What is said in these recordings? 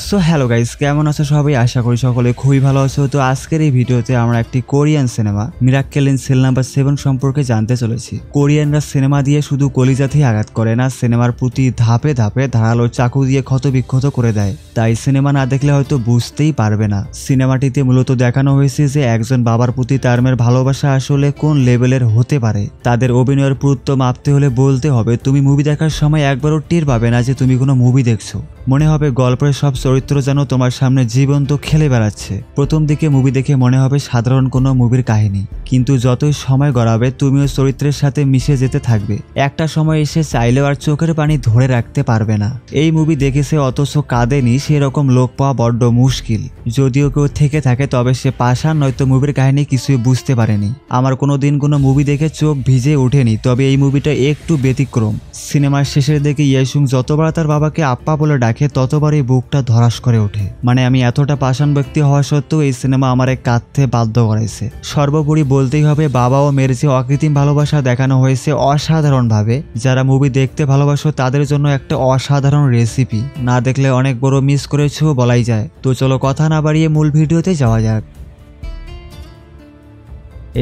So hello guys केमन आछो सबाई आशा करी सकले खूबी भालो आछो। तो आजकेर एई भिडियोते आमरा एकटी Korean cinema miracle in cell no 7 सम्पर्के जानते चलेछि। कोरियानरा सिनेमा दिये शुधु कलिजातेई आघात करे ना, सिनेमार प्रति धापे धापे धारालो चाकू दिये क्षतबिक्षत करे देय। ताई सिनेमा ना देखले होयतो बुझतेई पारबे ना सिनेमाटिते मूলত देखानो हयेছে যে একজন বাবার প্রতি তার মেয়ের ভালোবাসা আসলে কোন লেভেলের হতে পারে। তাদের অভিনয়ের পুরুত্ব মাপতে হলে বলতে হবে তুমি মুভি দেখার সময় একবারও টের পাবে না যে তুমি কোনো মুভি দেখছো, মনে হবে গল্পের সব চরিত্র যেন তোমার সামনে জীবন্ত খেলে বেড়াচ্ছে। প্রথম দিকে মুভি দেখে মনে হবে সাধারণ কোনো মুভির কাহিনী, কিন্তু যতই সময় গড়াবে তুমিও চরিত্রের সাথে মিশে যেতে থাকবে। একটা সময় এসে চাইলেও আর চোখের পানি ধরে রাখতে পারবে না। এই মুভি দেখেছে অথচ কাঁদেনি সেরকম লোক পাওয়া বড্ড মুশকিল। যদিও কেউ থেকে থাকে তবে সে পাশান, নয়তো মুভির কাহিনী কিছুই বুঝতে পারেনি। আমার কোনো দিন কোনো মুভি দেখে চোখ ভিজে ওঠেনি, তবে এই মুভিটা একটু ব্যতিক্রম। সিনেমার শেষের দিকে ইয়েসুং যতবার তার বাবাকে আপ্পা বলে ডাকে ততবারই বুকটা ধরাস করে ওঠে। মানে আমি এতটা পাষাণ ব্যক্তি হওয়া সত্ত্বেও এই সিনেমা আমারে কাঁদতে বাধ্য করেছে। সর্বোপরি বলতেই হবে বাবা ও মেয়ের যে অকৃত্রিম ভালোবাসা দেখানো হয়েছে অসাধারণভাবে। যারা মুভি দেখতে ভালোবাসো তাদের জন্য একটা অসাধারণ রেসিপি, না দেখলে অনেক বড় মিস করেছো বলাই যায়। তো চলো কথা না বাড়িয়ে মূল ভিডিওতে যাওয়া যাক।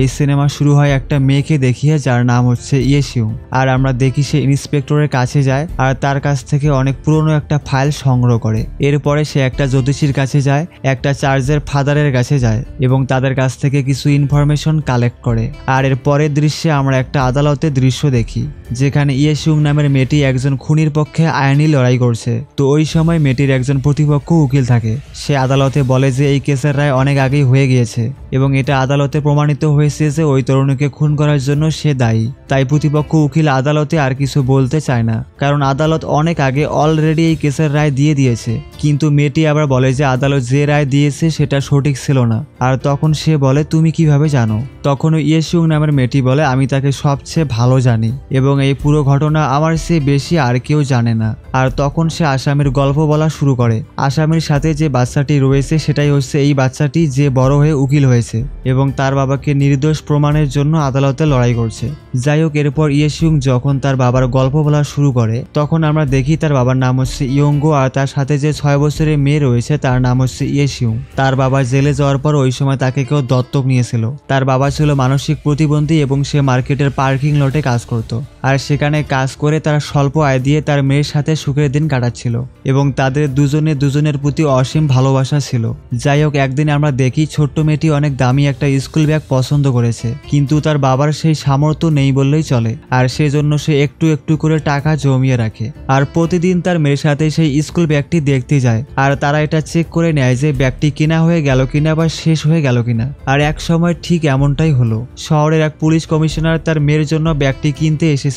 এই সিনেমা শুরু হয় একটা মেয়েকে দেখিয়ে যার নাম হচ্ছে ইয়েসিউ, আর আমরা দেখি সে ইন্সপেক্টরের কাছে যায় আর তার কাছ থেকে অনেক পুরনো একটা ফাইল সংগ্রহ করে। এরপরে সে একটা জ্যোতিষীর কাছে যায়, একটা চার্চের ফাদারের কাছে যায় এবং তাদের কাছ থেকে কিছু ইনফরমেশন কালেক্ট করে। আর এর পরের দৃশ্যে আমরা একটা আদালতের দৃশ্য দেখি যেখানে ইয়েসিউ নামের মেয়েটি একজন খুনির পক্ষে আইনি লড়াই করছে। তো ওই সময় মেয়েটির একজন প্রতিপক্ষ উকিল থাকে, সে আদালতে বলে যে এই কেসের রায় অনেক আগেই হয়ে গিয়েছে এবং এটা আদালতে প্রমাণিত হয়েছে যে ওই তরুণীকে খুন করার জন্য সে দায়ী। তাই প্রতিপক্ষ উকিল আদালতে আর কিছু বলতে চায় না, কারণ আদালত অনেক আগে অলরেডি এই কেসের রায় দিয়ে দিয়েছে। কিন্তু মেয়েটি আবার বলে যে আদালত যে রায় দিয়েছে সেটা সঠিক ছিল না। আর তখন সে বলে তুমি কিভাবে জানো? তখন ইয়েসিউ নামের মেয়েটি বলে আমি তাকে সবচেয়ে ভালো জানি এবং এই পুরো ঘটনা আমার চেয়ে বেশি আর কেউ জানে না। আর তখন সে আসামির গল্প বলা শুরু করে। আসামির সাথে যে বাচ্চাটি রয়েছে সেটাই হচ্ছে এই বাচ্চাটি যে বড় হয়ে উকিল হয়েছে এবং তার বাবাকে নির্দোষ প্রমাণের জন্য আদালতে লড়াই করছে। যাই হোক, এরপর ইয়েসিউ যখন তার বাবার গল্প বলা শুরু করে তখন আমরা দেখি তার বাবার নাম হচ্ছে ইয়ঙ্গো আর তার সাথে যে 6 বছরের মেয়ে রয়েছে তার নাম হচ্ছে ইয়েসিউ। তার বাবা জেলে যাওয়ার পর ওই সময় তাকে কেউ দত্তক নিয়েছিল। তার বাবা ছিল মানসিক প্রতিবন্ধী এবং সে মার্কেটের পার্কিং লটে কাজ করত, আর সেখানে কাজ করে তার স্বল্প আয় দিয়ে তার মেয়ের সাথে সুখের দিন কাটাচ্ছিল এবং তাদের দুজনের প্রতি অসীম ভালোবাসা ছিল। যাই হোক, একদিন আমরা দেখি ছোট্ট মেয়েটি অনেক দামি একটা স্কুল ব্যাগ পছন্দ করেছে, কিন্তু তার বাবার সেই সামর্থ্য নেই বললেই চলে, আর সেজন্য সে একটু একটু করে টাকা জমিয়ে রাখে আর প্রতিদিন তার মেয়ের সাথে সেই স্কুল ব্যাগটি দেখতে যায়। আর তারা এটা চেক করে নেয় যে ব্যাগটি কেনা হয়ে গেল কিনা বা শেষ হয়ে গেল কিনা। আর এক সময় ঠিক এমনটাই হলো। শহরের এক পুলিশ কমিশনার তার মেয়ের জন্য ব্যাগটি কিনতে এসেছে।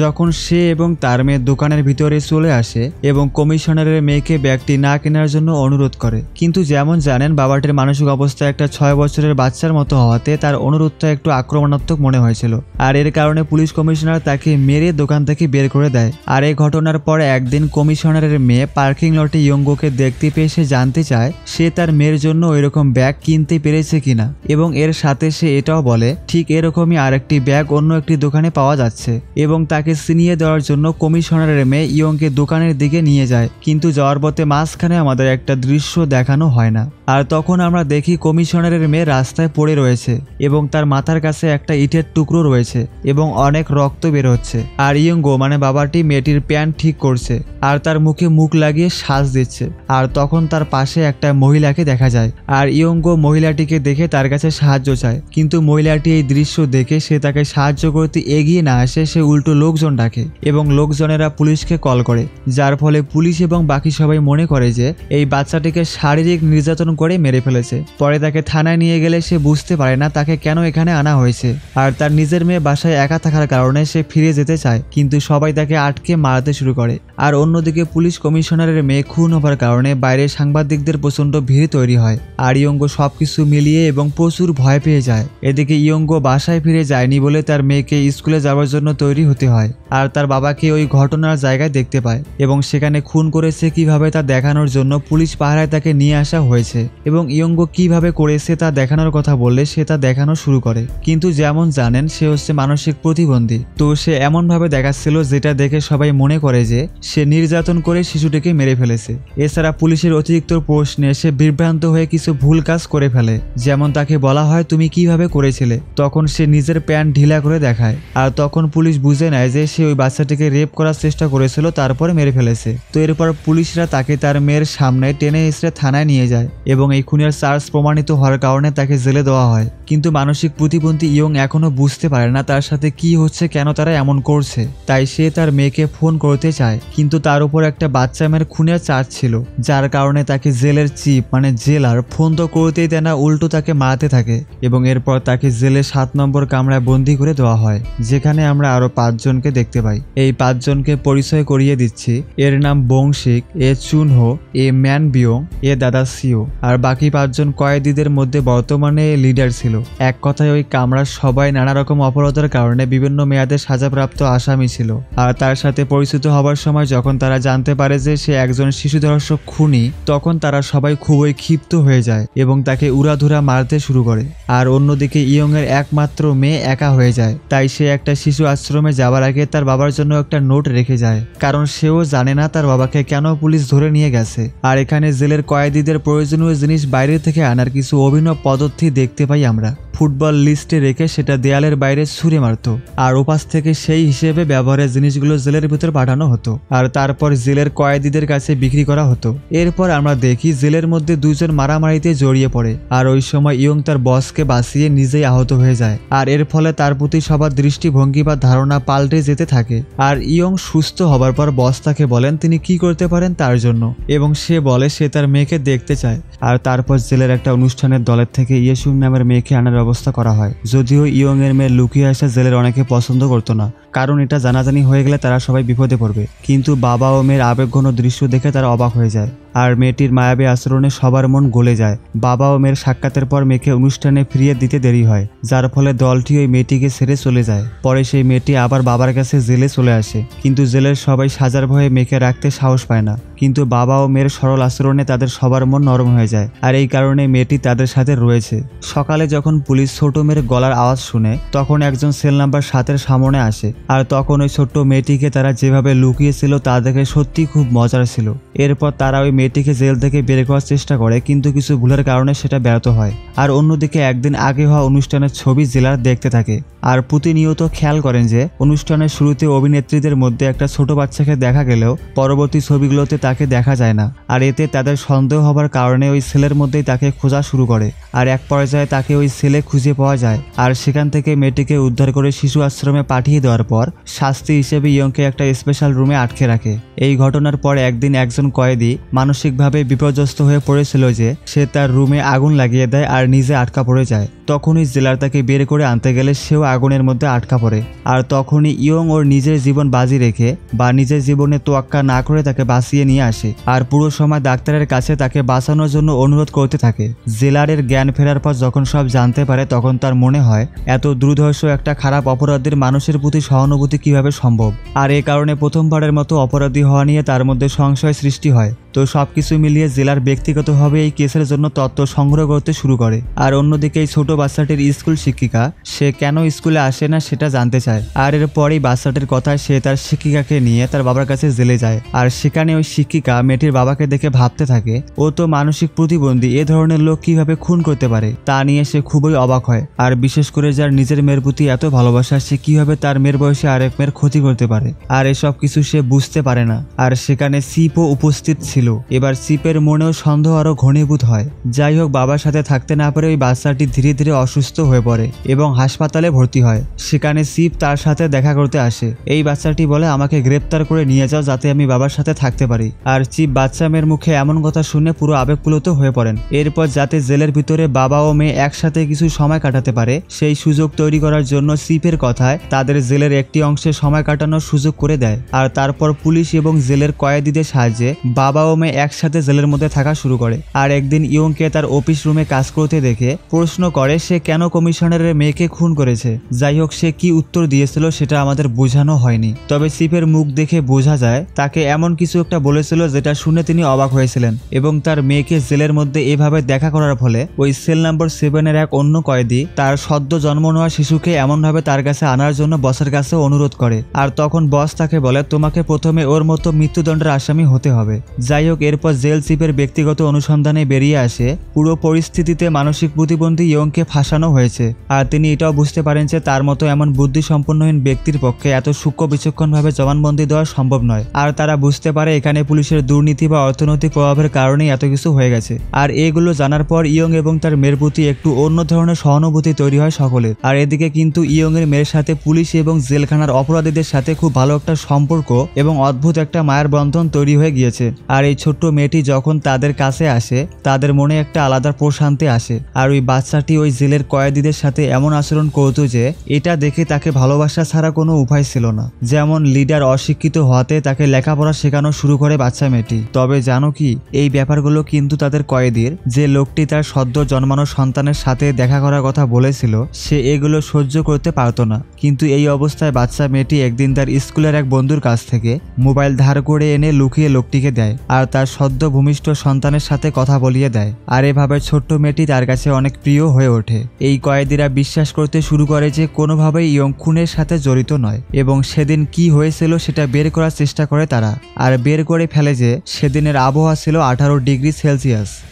যখন সে এবং তার মেয়ে দোকানের ভিতরে চলে আসে এবং কমিশনারের মেয়েকে ব্যাগটি না কেনার জন্য অনুরোধ করে, কিন্তু যেমন জানেন বাবাটির মানসিক অবস্থা একটা 6 বছরের বাচ্চার মতো হওয়াতে তার অনুরোধটা একটু আক্রমণাত্মক মনে হয়েছিল, আর এর কারণে পুলিশ কমিশনার তাকে মেরে দোকান থেকে বের করে দেয়। আর এই ঘটনার পর একদিন কমিশনারের মেয়ে পার্কিং লটে ইয়ঙ্গোকে দেখতে পেয়ে সে জানতে চায় সে তার মেয়ের জন্য ওইরকম ব্যাগ কিনতে পেরেছে কিনা, এবং এর সাথে সে এটাও বলে ঠিক এরকমই আরেকটি ব্যাগ অন্য একটি দোকানে পাওয়া যাচ্ছে, এবং তাকে ছিনিয়ে দেওয়ার জন্য কমিশনারের মেয়ে ইয়ংকে দোকানের দিকে নিয়ে যায়। কিন্তু যাওয়ার পথে মাঝখানে আমাদের একটা দৃশ্য দেখানো হয় না, আর তখন আমরা দেখি কমিশনারের মেয়ে রাস্তায় পড়ে রয়েছে এবং তার মাথার কাছে একটা ইটের টুকরো রয়েছে এবং অনেক রক্ত বের হচ্ছে। আর ইয়ঙ্গো মানে বাবাটি মেয়েটির প্যান্ট ঠিক করছে আর তার মুখে মুখ লাগিয়ে শ্বাস দিচ্ছে। আর তখন তার পাশে একটা মহিলাকে দেখা যায়, আর ইয়ঙ্গো মহিলাটিকে দেখে তার কাছে সাহায্য চায়, কিন্তু মহিলাটি এই দৃশ্য দেখে সে তাকে সাহায্য করতে এগিয়ে না আসে, সে উল্টো লোকজন ডাকে এবং লোকজনেরা পুলিশকে কল করে, যার ফলে পুলিশ এবং বাকি সবাই মনে করে যে এই বাচ্চাটিকে শারীরিক নির্যাতন করে মেরে ফেলেছে। পরে তাকে থানায় নিয়ে গেলে সে বুঝতে পারে না তাকে কেন এখানে আনা হয়েছে, আর তার নিজের মেয়ে বাসায় একা থাকার কারণে সে ফিরে যেতে চায়, কিন্তু সবাই তাকে আটকে মারতে শুরু করে। আর অন্যদিকে পুলিশ কমিশনারের মেয়ে খুন হবার কারণে বাইরে সাংবাদিকদের প্রচণ্ড ভিড় তৈরি হয়, আর ইয়ঙ্গো সবকিছু মিলিয়ে এবং প্রচুর ভয় পেয়ে যায়। এদিকে ইয়ঙ্গো বাসায় ফিরে যায়নি বলে তার মেয়েকে স্কুলে যাওয়ার জন্য তৈরি হতে হয়, আর তার বাবাকে ওই ঘটনার জায়গায় দেখতে পায় এবং সেখানে খুন করেছে কিভাবে তা দেখানোর জন্য পুলিশ পাহারায় তাকে নিয়ে আসা হয়েছে এবং ইয়ঙ্গো কিভাবে করেছে তা দেখানোর কথা বললে সে তা দেখানো দেখানো শুরু করে। কিন্তু যেমন জানেন সে হচ্ছে মানসিক প্রতিবন্ধী, তো সে এমনভাবে দেখাচ্ছিল যেটা দেখে সবাই মনে করে যে সে নির্যাতন করে শিশুটিকে মেরে ফেলেছে। এছাড়া পুলিশের অতিরিক্ত প্রশ্নে সে বিভ্রান্ত হয়ে কিছু ভুল কাজ করে ফেলে, যেমন তাকে বলা হয় তুমি কিভাবে করেছিলে, তখন সে নিজের প্যান্ট ঢিলা করে দেখায় আর তখন পুলিশ বুঝে নেয় যে সে ওই বাচ্চাটিকে রেপ করার চেষ্টা করেছিল তারপরে মেরে ফেলেছে। তো এরপর পুলিশরা তাকে তার মেয়ের সামনে টেনে এসে থানায় নিয়ে যায় এবং এই খুনের চার্জ প্রমাণিত হওয়ার কারণে তাকে জেলে দেওয়া হয়। কিন্তু মানসিক প্রতিবন্ধী ইয়ং এখনো বুঝতে পারে না তার সাথে কি হচ্ছে, কেন তারা এমন করছে, তাই সে তার মেয়েকে ফোন করতে চায় কিন্তু তার উপর একটা বাচ্চা মেয়ের খুনের চার্জ ছিল, যার কারণে তাকে জেলের চিপ মানে জেলার ফোন তো করতেই দেয় না, উল্টো তাকে মারতে থাকে এবং এরপর তাকে জেলে 7 নম্বর কামরায় বন্দি করে দেওয়া হয়, যেখানে আমরা আরো 5 জনকে দেখতে পাই। এই 5 জনকে পরিচয় করিয়ে দিচ্ছি। এর নাম বংশিক, এ চুনহো, এ ম্যান বিয়ং, এ দাদা সিও। আর বাকি 5 জন কয়েদিদের মধ্যে বর্তমানে লিডার ছিল। এক কথায় ওই কামরার সবাই নানা রকম অপরাধের কারণে বিভিন্ন মেয়াদে সাজাপ্রাপ্ত আসামি ছিল। আর তার সাথে পরিচিত হবার সময় যখন তারা জানতে পারে যে সে একজন শিশু ধর্ষক খুনি, তখন তারা সবাই খুবই ক্ষিপ্ত হয়ে যায় এবং তাকে উড়াধুরা মারতে শুরু করে। আর অন্যদিকে ইয়ং এর একমাত্র মেয়ে একা হয়ে যায়, তাই সে একটা শিশু আশ্রমে যাওয়ার আগে তার বাবার জন্য একটা নোট রেখে যায়, কারণ সেও জানে না তার বাবাকে কেন পুলিশ ধরে নিয়ে গেছে। আর এখানে জেলের কয়েদিদের প্রয়োজনীয় জিনিস বাইরে থেকে আনার কিছু অভিনব পদ্ধতি দেখতে পাই আমরা। ফুটবল লিস্টে রেখে সেটা দেয়ালের বাইরে ছুঁড়ে মারত আর ওপাশ থেকে সেই হিসেবে ব্যবহারের জিনিসগুলো জেলের ভিতর পাঠানো হতো আর তারপর জেলের কয়েদিদের কাছে বিক্রি করা হতো। এরপর আমরা দেখি জেলের মধ্যে 2 জন মারামারিতে জড়িয়ে পড়ে আর ওই সময় ইয়ং তার বসকে বাঁচিয়ে নিজেই আহত হয়ে যায়, আর এর ফলে তার প্রতি সবার দৃষ্টিভঙ্গি বা ধারণা পাল্টে যেতে থাকে। আর ইয়ং সুস্থ হবার পর বস তাকে বলেন তিনি কি করতে পারেন তার জন্য, এবং সে বলে সে তার মেয়েকে দেখতে চায়। আর তারপর জেলের একটা অনুষ্ঠানের দলের থেকে ইয়েসুম নামের মেয়েকে আনার ব্যবস্থা করা হয়, যদিও ইয়ং এর মেয়ে লুকিয়ে আসা জেলের অনেকে পছন্দ করতো না, কারণ এটা জানাজানি হয়ে গেলে তারা সবাই বিপদে পড়বে। কিন্তু বাবা ও মেয়ের আবেগঘন দৃশ্য দেখে তারা অবাক হয়ে যায় আর মেয়েটির মায়াবী আচরণে সবার মন গলে যায়। বাবা ও মেয়ের সাক্ষাতের পর মেয়েকে অনুষ্ঠানে ফিরিয়ে দিতে দেরি হয়, যার ফলে দলটি ওই মেয়েটিকে ছেড়ে চলে যায়। পরে সেই মেয়েটি আবার বাবার কাছে জেলে চলে আসে, কিন্তু জেলের সবাই সাজার ভয়ে মেয়েকে রাখতে সাহস পায় না। কিন্তু বাবা ও মেয়ের সরল আচরণে তাদের সবার মন নরম হয়ে যায় আর এই কারণে মেয়েটি তাদের সাথে রয়েছে। সকালে যখন পুলিশ ছোট মেয়ের গলার আওয়াজ শুনে তখন একজন সেল নাম্বার 7-এর সামনে আসে আর তখন ওই ছোট্ট মেয়েটিকে তারা যেভাবে লুকিয়েছিল তা দেখে সত্যি খুব মজার ছিল। এরপর তারা ওই মেয়েটিকে জেল থেকে বের করার চেষ্টা করে, কিন্তু কিছু ভুলের কারণে সেটা ব্যর্থ হয়। আর অন্যদিকে একদিন আগে হওয়া অনুষ্ঠানের ছবি জেলার দেখতে থাকে আর প্রতিনিয়ত খেয়াল করেন যে অনুষ্ঠানের শুরুতে অভিনেত্রীদের মধ্যে একটা ছোট বাচ্চাকে দেখা গেলেও পরবর্তী ছবিগুলোতে তাকে দেখা যায় না। আর এতে তাদের সন্দেহ হবার কারণে ওই সেলের মধ্যেই তাকে খোঁজা শুরু করে আর এক পর্যায়ে তাকে ওই সেলে খুঁজে পাওয়া যায় আর সেখান থেকে মেয়েটিকে উদ্ধার করে শিশু আশ্রমে পাঠিয়ে দেওয়ার পর শাস্তি হিসেবে ইয়ংকে একটা স্পেশাল রুমে আটকে রাখে। এই ঘটনার পর একদিন একজন কয়েদি মানসিকভাবে বিপর্যস্ত হয়ে পড়েছিল যে সে তার রুমে আগুন লাগিয়ে দেয় আর নিজে আটকা পড়ে যায়। তখনই জেলার তাকে বের করে আনতে গেলে সেও আগুনের মধ্যে আটকা পড়ে আর তখনই ইয়ং ওর নিজের জীবন বাজি রেখে বা নিজের জীবনে তোয়াক্কা না করে তাকে বাঁচিয়ে নিয়ে আসে আর পুরো সময় ডাক্তারের কাছে তাকে বাঁচানোর জন্য অনুরোধ করতে থাকে। জেলারের জ্ঞান ফেরার পর যখন সব জানতে পারে তখন তার মনে হয় এত দুর্ধর্ষ একটা খারাপ অপরাধীর মানুষের প্রতি সহানুভূতি কিভাবে সম্ভব, আর এ কারণে প্রথমবারের মতো অপরাধী হওয়া নিয়ে তার মধ্যে সংশয় সৃষ্টি হয়। তো সবকিছু মিলিয়ে জেলার ব্যক্তিগতভাবে এই কেসের জন্য তথ্য সংগ্রহ করতে শুরু করে। আর অন্যদিকে এই ছোট বাচ্চাটির স্কুল শিক্ষিকা সে কেন স্কুলে আসে না সেটা জানতে চায় আর এরপরই বাচ্চাটির কথায় সে তার শিক্ষিকাকে নিয়ে তার বাবার কাছে জেলে যায় আর সেখানে ওই শিক্ষিকা মেয়েটির বাবাকে দেখে ভাবতে থাকে ও তো মানসিক প্রতিবন্ধী, এ ধরনের লোক কিভাবে খুন করতে পারে তা নিয়ে সে খুবই অবাক হয়। আর বিশেষ করে যার নিজের মেয়ের প্রতি এত ভালোবাসা সে কিভাবে তার মেয়ের বয়সে আরেক মেয়ের ক্ষতি করতে পারে, আর এসব কিছু সে বুঝতে পারে না। আর সেখানে সিপও উপস্থিত ছিল। এবার সিপের মনেও সন্দেহ আরো ঘনীভূত হয়। যাই হোক, বাবার সাথে থাকতে না পারে ওই বাচ্চাটি ধীরে ধীরে অসুস্থ হয়ে পড়ে এবং হাসপাতালে ভর্তি হয়। সেখানে সিপ তার সাথে দেখা করতে আসে। এই বাচ্চাটি বলে আমাকে গ্রেপ্তার করে নিয়ে যাও যাতে আমি বাবার সাথে থাকতে পারি। আর সিপ বাচ্চা মেয়ের মুখে এমন কথা শুনে পুরো আবেগপ্লুত হয়ে পড়েন। এরপর যাতে জেলের ভিতরে বাবা ও মেয়ে একসাথে কিছু সময় কাটাতে পারে সেই সুযোগ তৈরি করার জন্য সিপের কথায় তাদের জেলের একটি অংশে সময় কাটানোর সুযোগ করে দেয়। আর তারপর পুলিশ এবং জেলের কয়েদিদের সাহায্যে বাবা ও মেয়ে একসাথে জেলের মধ্যে থাকা শুরু করে। আর একদিন ইয়ংকে তার অফিস রুমে কাজ করতে দেখে প্রশ্ন করে পরে সে কেন কমিশনারের মেয়েকে খুন করেছে। যাই হোক সে কি উত্তর দিয়েছিল সেটা আমাদের বোঝানো হয়নি, তবে সিপের মুখ দেখে বোঝা যায় তাকে এমন কিছু একটা বলেছিল যেটা শুনে তিনি অবাক হয়েছিলেন। এবং তার মেয়েকে জেলের মধ্যে এভাবে দেখা করার ফলে ওই সেল নাম্বার 7-এর এক অন্য কয়েদি তার সদ্য জন্ম নেওয়া শিশুকে এমনভাবে তার কাছে আনার জন্য বসের কাছে অনুরোধ করে। আর তখন বস তাকে বলে তোমাকে প্রথমে ওর মতো মৃত্যুদণ্ডের আসামি হতে হবে। যাই হোক এরপর জেল সিপের ব্যক্তিগত অনুসন্ধানে বেরিয়ে আসে পুরো পরিস্থিতিতে মানসিক প্রতিবন্ধী ইয়ংকে ফাঁসানো হয়েছে। আর তিনি এটাও বুঝতে পারেন যে তার মতো এমন বুদ্ধি সম্পন্নহীন ব্যক্তির পক্ষে এত সূক্ষ্ম বিচক্ষণভাবে জবানবন্দি দেওয়া সম্ভব নয়। আর তারা বুঝতে পারে এখানে পুলিশের দুর্নীতি বা অর্থনৈতিক প্রভাবের কারণেই এত কিছু হয়ে গেছে। আর এগুলো জানার পর ইয়ং এবং তার মেয়ের প্রতি একটু অন্য ধরনের সহানুভূতি তৈরি হয় সকলের। আর এদিকে কিন্তু ইয়ং এর মেয়ের সাথে পুলিশ এবং জেলখানার অপরাধীদের সাথে খুব ভালো একটা সম্পর্ক এবং অদ্ভুত একটা মায়ের বন্ধন তৈরি হয়ে গিয়েছে। আর এই ছোট্ট মেয়েটি যখন তাদের কাছে আসে তাদের মনে একটা আলাদা প্রশান্তি আসে। আর ওই বাচ্চাটি ওই জেলের কয়েদিদের সাথে এমন আচরণ করত যে এটা দেখে তাকে ভালোবাসা ছাড়া কোনো উপায় ছিল না। যেমন লিডার অশিক্ষিত হওয়াতে তাকে লেখাপড়া শেখানো শুরু করে বাচ্চা মেয়েটি। তবে জানো কি, এই ব্যাপারগুলো কিন্তু তাদের কয়েদির যে লোকটি তার সদ্য জন্মানো সন্তানের সাথে দেখা করার কথা বলেছিল সে এগুলো সহ্য করতে পারত না। কিন্তু এই অবস্থায় বাচ্চা মেয়েটি একদিন তার স্কুলের এক বন্ধুর কাছ থেকে মোবাইল ধার করে এনে লুকিয়ে লোকটিকে দেয় আর তার সদ্য ভূমিষ্ঠ সন্তানের সাথে কথা বলিয়ে দেয়। আর এভাবে ছোট্ট মেয়েটি তার কাছে অনেক প্রিয় হয়ে ওঠে। এই কয়েদিরা বিশ্বাস করতে শুরু করে যে কোনোভাবেই ইয়ং খুনের সাথে জড়িত নয় এবং সেদিন কি হয়েছিল সেটা বের করার চেষ্টা করে তারা। আর বের করে ফেলে যে সেদিনের আবহাওয়া ছিল 18°C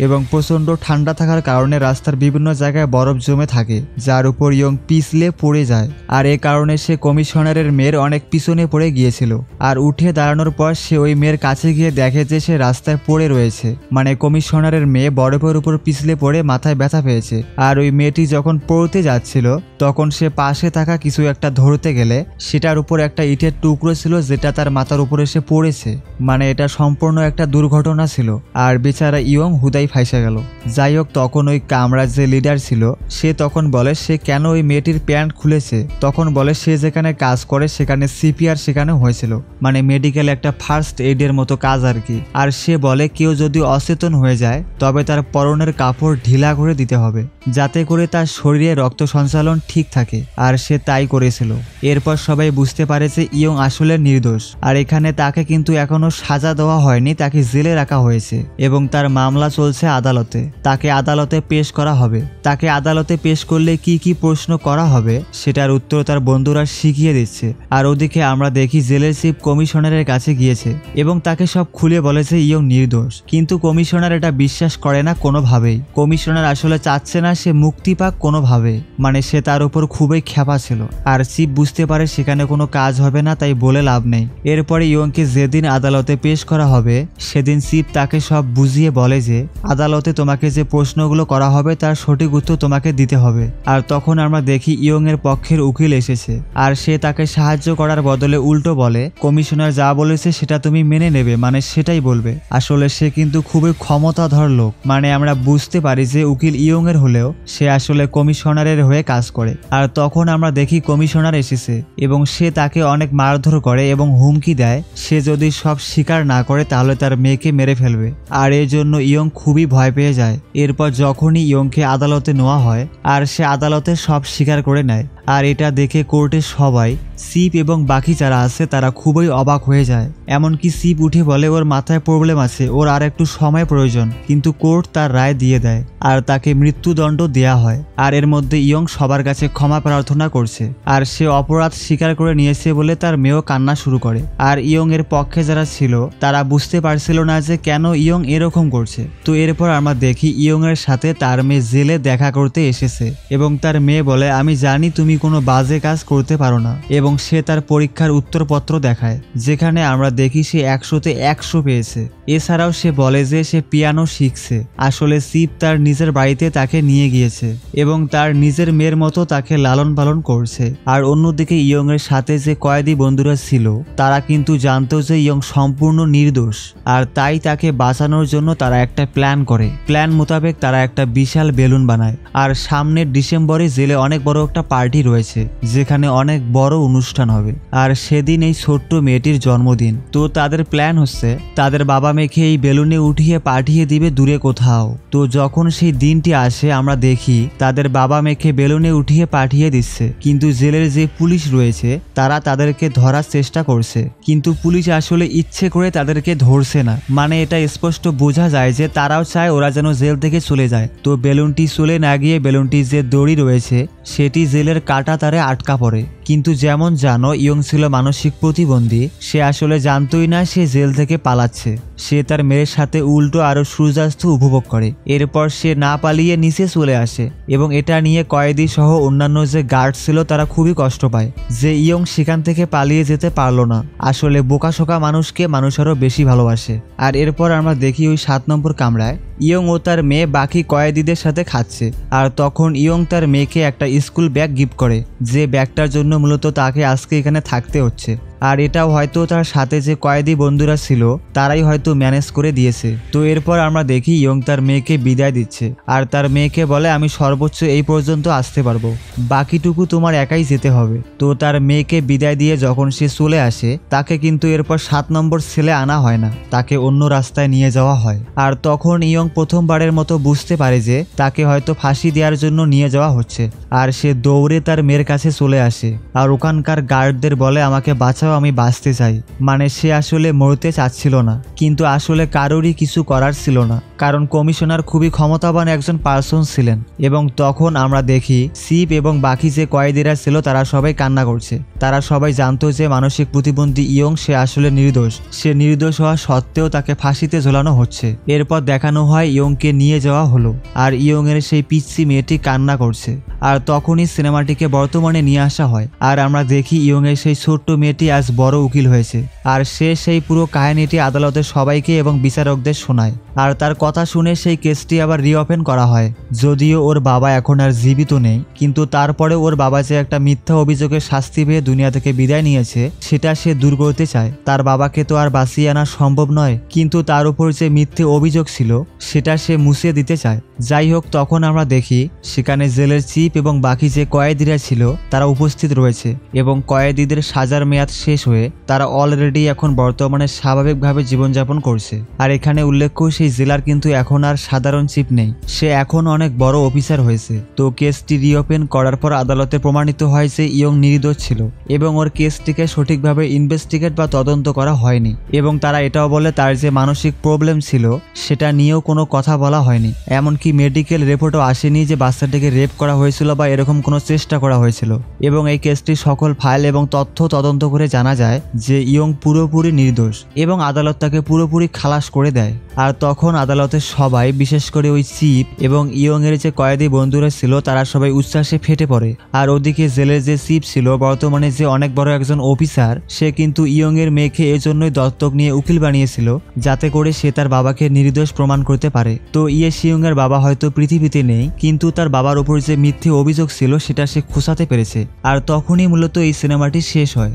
এবং প্রচণ্ড ঠান্ডা থাকার কারণে রাস্তার বিভিন্ন জায়গায় বরফ জমে থাকে, যার উপর ইয়ং পিছলে পড়ে যায়। আর এ কারণে সে কমিশনারের মেয়ের অনেক পিছনে পড়ে গিয়েছিল। আর উঠে দাঁড়ানোর পর সে ওই মেয়ের কাছে গিয়ে দেখে যে সে রাস্তায় পড়ে রয়েছে, মানে কমিশনারের মেয়ে বরফের উপর পিছলে পড়ে মাথায় ব্যথা পেয়েছে। আর ওই মেয়েটি যখন পড়তে যাচ্ছিল তখন সে পাশে থাকা কিছু একটা ধরতে গেলে সেটার উপর একটা ইটের টুকরো ছিল যেটা তার মাথার উপরে এসে পড়েছে, মানে এটা সম্পূর্ণ একটা দুর্ঘটনা ছিল। আর বেচারা ইয়ং হুদাই ফাইসা গেল। যাই হোক তখন ওই কামরার যে লিডার ছিল সে তখন বলে সে কেন ওই মেয়েটির প্যান্ট খুলেছে। তখন বলে সে যেখানে কাজ করে সেখানে সিপিআর শেখানো হয়েছিল, মানে মেডিকেল একটা ফার্স্ট এইডের মতো কাজ আর কি। আর সে বলে কেউ যদি অচেতন হয়ে যায় তবে তার পরনের কাপড় ঢিলা করে দিতে হবে যাতে করে তার শরীরে রক্ত সঞ্চালন ঠিক থাকে। আর সে তাই করেছিল। এরপর সবাই বুঝতে পারে যে ইয়ং আসলে নির্দোষ। আর এখানে তাকে কিন্তু এখনো সাজা দেওয়া হয়নি, তাকে জেলে রাখা হয়েছে এবং তার মামলা চলছে আদালতে। তাকে আদালতে পেশ করা হবে। তাকে আদালতে পেশ করলে কি কি প্রশ্ন করা হবে সেটার উত্তর তার বন্ধুরা শিখিয়ে দিচ্ছে। আর ওদিকে আমরা দেখি জেলের চিফ কমিশনারের কাছে গিয়েছে এবং তাকে সব খুলে বলেছে ইয়ং নির্দোষ। কিন্তু কমিশনার এটা বিশ্বাস করে না কোনোভাবেই। কমিশনার আসলে চাচ্ছে না সে মুক্তি পাক কোনোভাবে, মানে সে তার উপর খুবই খেপা ছিল। আর চিফ বুঝতে পারে সেখানে কোনো কাজ হবে না, তাই বলে লাভ নেই। এরপরে ইয়ংকে যেদিন আদালতে পেশ করা হবে সেদিন চিফ তাকে সব বুঝিয়ে বলে যে আদালতে তোমাকে যে প্রশ্নগুলো করা হবে তার সঠিক উত্তর তোমাকে দিতে হবে। আর তখন আমরা দেখি ইয়ং এর পক্ষের উকিল এসেছে। আর সে তাকে সাহায্য করার বদলে উল্টো বলে কমিশনার যা বলেছে সেটা তুমি মেনে নেবে, মানে সেটাই বলবে। আসলে সে কিন্তু খুবই ক্ষমতাধর লোক, মানে আমরা বুঝতে পারি যে উকিল ইয়ং এর হলেও সে আসলে কমিশনারের হয়ে কাজ করে। আর তখন আমরা দেখি কমিশনার এসেছে এবং সে তাকে অনেক মারধর করে এবং হুমকি দেয় সে যদি সব স্বীকার না করে তাহলে তার মেয়েকে মেরে ফেলবে। আর এর জন্য ইয়ং খুবই ভয় পেয়ে যায়। এরপর যখনই ইয়ংকে আদালতে নেওয়া হয় আর সে আদালতে সব স্বীকার করে নেয়। আর এটা দেখে কোর্টের সবাই সিপ এবং বাকি যারা আছে তারা খুবই অবাক হয়ে যায়। এমনকি সিপ উঠে বলে ওর মাথায় প্রবলেম আছে, ওর আর একটু সময় প্রয়োজন। কিন্তু কোর্ট তার রায় দিয়ে দেয় আর তাকে মৃত্যুদণ্ড দেয়া হয়। আর এর মধ্যে ইয়ং সবার কাছে ক্ষমা প্রার্থনা করছে আর সে অপরাধ স্বীকার করে নিয়েছে বলে তার মেয়েও কান্না শুরু করে। আর ইয়ং এর পক্ষে যারা ছিল তারা বুঝতে পারছিল না যে কেন ইয়ং এরকম করছে। তো এরপর আমরা দেখি ইয়ং এর সাথে তার মেয়ে জেলে দেখা করতে এসেছে এবং তার মেয়ে বলে আমি জানি তুমি কোনো বাজে কাজ করতে পারো না। এবং সে তার পরীক্ষার উত্তরপত্র দেখায় যেখানে আমরা দেখি সে 100তে 100 পেয়েছে। এছাড়াও সে বলে যে সে পিয়ানো শিখছে। আসলে সিপ তার নিজের বাড়িতে তাকে নিয়ে গিয়েছে এবং তার নিজের মেয়ের মতো তাকে লালন পালন করছে। আর অন্যদিকে ইয়ং এর সাথে যে কয়েদি বন্ধুরা ছিল তারা কিন্তু জানতো যে ইয়ং সম্পূর্ণ নির্দোষ। আর তাই তাকে বাঁচানোর জন্য তারা একটা প্ল্যান করে। প্ল্যান মোতাবেক তারা একটা বিশাল বেলুন বানায়। আর সামনের ডিসেম্বরে জেলে অনেক বড় একটা পার্টি রয়েছে যেখানে অনেক বড় অনুষ্ঠান अनुष्ठान होबे और सेदिन एई छोट्ट मेयेटिर जन्मदिन। तो तादेर प्लान होच्छे तादेर बाबा मेयेके एई बेलुने उठिए पाठिए दिबे दूरे कोथाओ। तो जखन सेई दिनटी आसे आमरा देखी तादेर बाबा मेयेके बेलुने उठिए पाठिए दिच्छे, किन्तु जेलेर जे पुलिश रयेछे तारा तादेरके धरार चेष्टा करछे, किन्तु पुलिश आसले इच्छे करे तादेरके धरछे ना। माने एटा स्पष्ट बोझा जाय जे ताराओ चाय ओरा जेन जेल थेके चले जाय। तो बेलुनटी चले ना गिये बेलुनटी जे दड़ी रयेछे सेटी जेलेर काटा तारे आटका पड़े। किन्तु जेमन जानो इयं छिलो मानसिक प्रतिबंधी, से आसले जानतोई ना से जेल थेके पालाच्छे। से तार मेयेर साथे उल्टो आरो सूर्यास्त उपभोग करे। एरपर से ना पालिये नीचे चले आसे एबं एटा निये कयेदी सह अन्यान्य जे गार्ड छिलो तारा खुबই कष्ट पाय जे इयं सेखान थेके पालिये जेते पारलो ना। आसले बोकाशोका मानुषके मानुष आरो बेशी भालोबासे। आर एरपर आमरा देखी ओई 7 नम्बर कामराय इयं ओ तार मेये बाकी कयेदीदेर साथे खाচ্ছে। আর তখন ইয়ং তার মেয়েকে একটা স্কুল ব্যাগ গিফট করে, যে ব্যাগটার জন্য মূলত তাকে আজকে এখানে থাকতে হচ্ছে। আর এটাও হয়তো তার সাথে যে কয়েদি বন্ধুরা ছিল তারাই হয়তো ম্যানেজ করে দিয়েছে। তো এরপর আমরা দেখি ইয়ং তার মেয়েকে বিদায় দিচ্ছে আর তার মেয়েকে বলে, আমি সর্বোচ্চ এই পর্যন্ত আসতে পারবো, বাকিটুকু তোমার একাই যেতে হবে। তো তার মেয়েকে বিদায় দিয়ে যখন সে চলে আসে তাকে কিন্তু এরপর 7 নম্বর ছেলে আনা হয় না, তাকে অন্য রাস্তায় নিয়ে যাওয়া হয়। আর তখন ইয়ং প্রথমবারের মতো বুঝতে পারে যে তাকে হয়তো ফাঁসি দেওয়ার জন্য নিয়ে যাওয়া হচ্ছে। আর সে দৌড়ে তার মেয়ের কাছে চলে আসে আর ওখানকার গার্ডদের বলে, আমাকে বাঁচাও, আমি বাঁচতে চাই। মানে সে আসলে মরতে চাচ্ছিল না, কিন্তু আসলে কারোরই কিছু করার ছিল না, কারণ কমিশনার খুবই ক্ষমতাবান একজন পার্সন ছিলেন। এবং তখন আমরা দেখি সিপ এবং বাকি যে কয়েদিরা ছিল তারা সবাই কান্না করছে। তারা সবাই জানতো যে মানসিক প্রতিবন্ধী ইয়ং সে আসলে নির্দোষ, সে নির্দোষ হওয়া সত্ত্বেও তাকে ফাঁসিতে ঝোলানো হচ্ছে। এরপর দেখানো হয় ইয়ংকে নিয়ে যাওয়া হলো আর ইয়ংয়ের সেই পিচ্ছি মেয়েটি কান্না করছে। আর তখনই সিনেমাটিকে বর্তমানে নিয়ে আসা হয় আর আমরা দেখি ইয়ংয়ের সেই ছোট্ট মেয়েটি আজ বড় উকিল হয়েছে। আর সে সেই পুরো কাহিনীটি আদালতের সবাইকে এবং বিচারকদের শোনায়। আর তার কথা শুনে সেই কেসটি আবার রিওপেন করা হয়, যদিও ওর বাবা এখন আর জীবিত নেই। কিন্তু তারপরে ওর বাবা যে একটা মিথ্যা অভিযোগে শাস্তি পেয়ে দুনিয়া থেকে বিদায় নিয়েছে সেটা সে দূর করতে চায়। তার বাবাকে তো আর বাঁচিয়ে আনা সম্ভব নয়, কিন্তু তার উপর যে মিথ্যে অভিযোগ ছিল সেটা সে মুছে দিতে চায়। যাই হোক, তখন আমরা দেখি সেখানে জেলের চিপ এবং বাকি যে কয়েদিরা ছিল তারা উপস্থিত রয়েছে এবং কয়েদিদের সাজার মেয়াদ শেষ হয়ে তারা অলরেডি এখন বর্তমানে স্বাভাবিকভাবে জীবনযাপন করছে। আর এখানে উল্লেখ্য সেই জেলার কিন্তু এখন আর সাধারণ চিপ নেই, সে এখন অনেক বড় অফিসার হয়েছে। তো কেসটি রিওপেন করার পর আদালতে প্রমাণিত হয় যে ইয়ং নির্দোষ ছিল এবং ওর কেসটিকে সঠিকভাবে ইনভেস্টিগেট বা তদন্ত করা হয়নি। এবং তারা এটাও বলে তার যে মানসিক প্রবলেম ছিল সেটা নিয়েও কোনো কথা বলা হয়নি, এমনকি মেডিকেল রিপোর্টও আসেনি যে বাচ্চাটিকে রেপ করা হয়েছিল বা এরকম কোনো চেষ্টা করা হয়েছিল। এবং এই কেসটির সকল ফাইল এবং তথ্য তদন্ত করে জানা যায় যে ইয়ং পুরোপুরি নির্দোষ এবং আদালত তাকে পুরোপুরি খালাস করে দেয়। আর তখন আদালতের সবাই, বিশেষ করে ওই চিপ এবং ইয়ংয়ের যে কয়েদি বন্ধুরা ছিল তারা সবাই উচ্ছ্বাসে ফেটে পড়ে। আর ওদিকে জেলের যে চিপ ছিল বর্তমানে যে অনেক বড় একজন অফিসার, সে কিন্তু ইয়ংয়ের মেয়েকে এজন্যই দত্তক নিয়ে উকিল বানিয়েছিল যাতে করে সে তার বাবাকে নির্দোষ প্রমাণ করতে পারে। তো ইয়ে শিয়ংয়ের বাবা হয়তো পৃথিবীতে নেই, কিন্তু তার বাবার উপর যে মিথ্যে অভিযোগ ছিল সেটা সে খোঁচাতে পেরেছে। আর তখনই মূলত এই সিনেমাটি শেষ হয়।